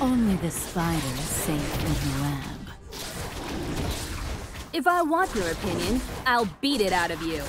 Only the spider is safe in the web. If I want your opinion, I'll beat it out of you.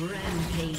Rampage.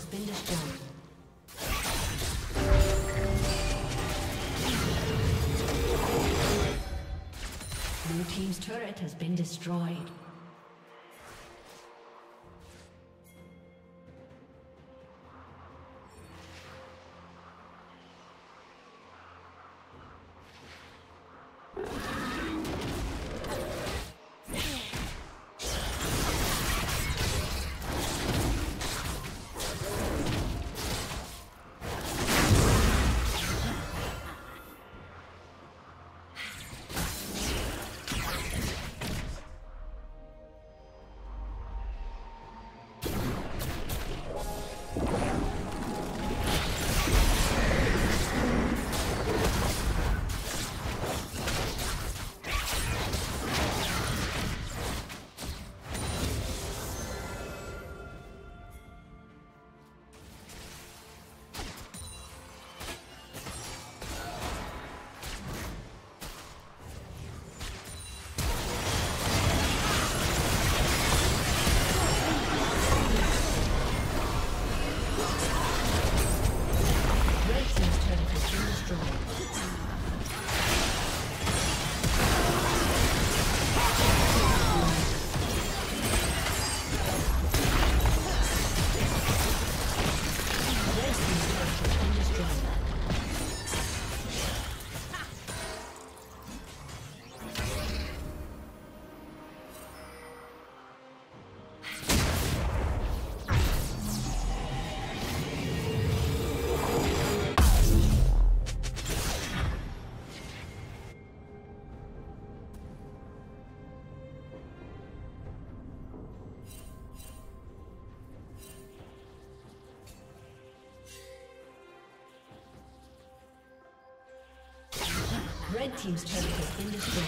has been destroyed. Blue team's turret has been destroyed. Red team's turret has been destroyed.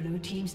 Blue team's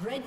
Red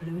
Blue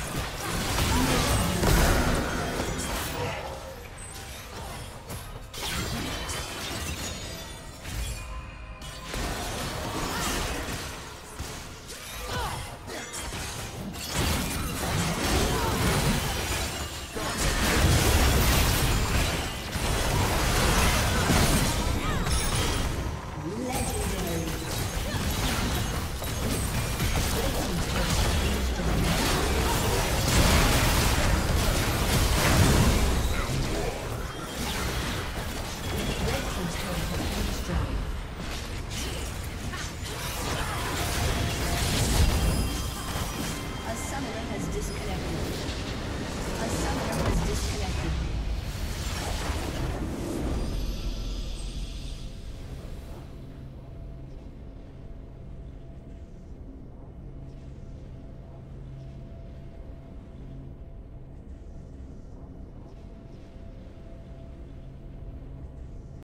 Red team's turret has been destroyed.